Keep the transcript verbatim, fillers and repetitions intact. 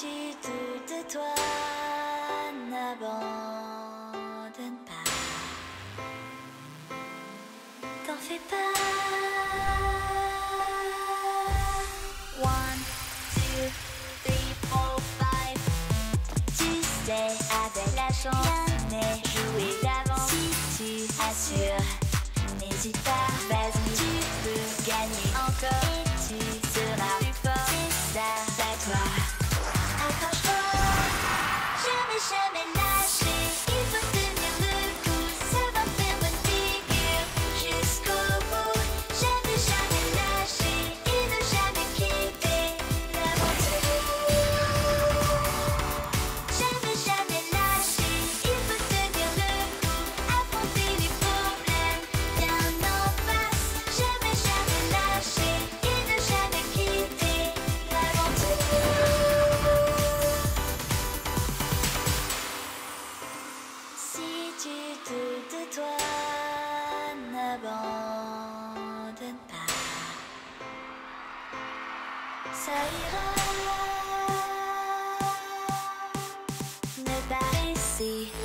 tu doutes de toi, n'abandonne pas, t'en fais pas. One, two, three, four, five. Tu sais, avec la chance, mais jouer d'avance. Si tu assures, n'hésite pas, vas-y, tu peux gagner encore. Et tu seras plus fort, c'est ça, à toi. Accroche-toi, jamais, jamais lâcher. Il faut tenir le coup, ça va faire bonne figure jusqu'au bout. Jamais, jamais lâcher et ne jamais quitter l'aventure. Jamais, jamais lâcher, il faut tenir le coup, affronter les problèmes, bien en face. Jamais, jamais lâcher. Tu doutes de toi, n'abandonne pas, ça ira. Ne pas rester